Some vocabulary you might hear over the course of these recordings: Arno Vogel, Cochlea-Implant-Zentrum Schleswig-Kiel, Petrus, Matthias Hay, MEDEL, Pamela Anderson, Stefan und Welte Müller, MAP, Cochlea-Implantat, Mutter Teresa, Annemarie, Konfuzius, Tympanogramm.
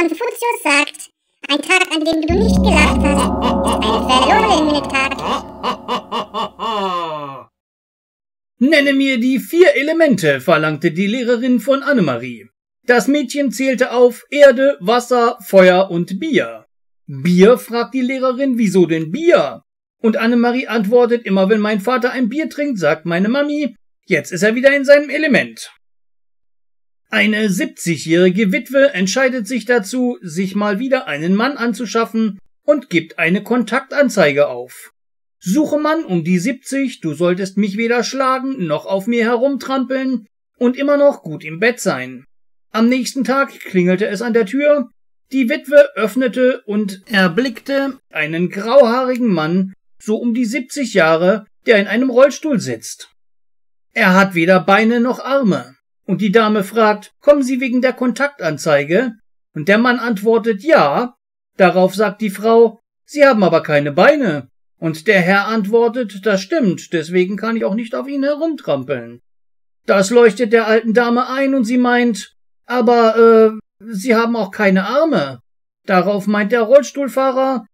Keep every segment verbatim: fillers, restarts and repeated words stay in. Konfuzius sagt, ein Tag, an dem du nicht gelacht hast, ein verlorenen Tag. Nenne mir die vier Elemente, verlangte die Lehrerin von Annemarie. Das Mädchen zählte auf Erde, Wasser, Feuer und Bier. Bier, fragt die Lehrerin, wieso denn Bier? Und Annemarie antwortet, immer wenn mein Vater ein Bier trinkt, sagt meine Mami, jetzt ist er wieder in seinem Element. Eine siebzigjährige Witwe entscheidet sich dazu, sich mal wieder einen Mann anzuschaffen und gibt eine Kontaktanzeige auf. Suche Mann um die siebzig, du solltest mich weder schlagen noch auf mir herumtrampeln und immer noch gut im Bett sein. Am nächsten Tag klingelte es an der Tür, die Witwe öffnete und erblickte einen grauhaarigen Mann, so um die siebzig Jahre, der in einem Rollstuhl sitzt. Er hat weder Beine noch Arme. Und die Dame fragt, kommen Sie wegen der Kontaktanzeige? Und der Mann antwortet, ja. Darauf sagt die Frau, Sie haben aber keine Beine. Und der Herr antwortet, das stimmt, deswegen kann ich auch nicht auf ihn herumtrampeln. Das leuchtet der alten Dame ein und sie meint, aber, äh, Sie haben auch keine Arme. Darauf meint der Rollstuhlfahrer,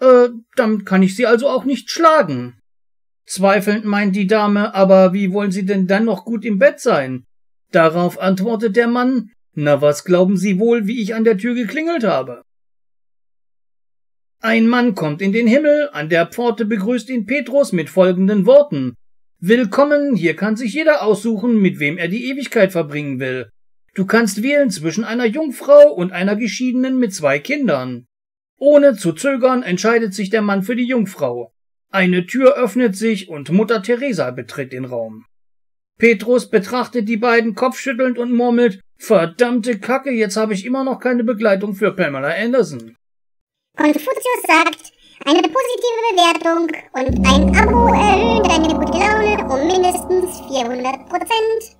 äh, dann kann ich Sie also auch nicht schlagen. Zweifelnd meint die Dame, aber wie wollen Sie denn dann noch gut im Bett sein? Darauf antwortet der Mann, na was glauben Sie wohl, wie ich an der Tür geklingelt habe? Ein Mann kommt in den Himmel, an der Pforte begrüßt ihn Petrus mit folgenden Worten. Willkommen, hier kann sich jeder aussuchen, mit wem er die Ewigkeit verbringen will. Du kannst wählen zwischen einer Jungfrau und einer Geschiedenen mit zwei Kindern. Ohne zu zögern entscheidet sich der Mann für die Jungfrau. Eine Tür öffnet sich und Mutter Teresa betritt den Raum. Petrus betrachtet die beiden kopfschüttelnd und murmelt, verdammte Kacke, jetzt habe ich immer noch keine Begleitung für Pamela Anderson. Konfuzius sagt, eine positive Bewertung und ein Abo erhöhen deine gute Laune um mindestens vierhundert Prozent.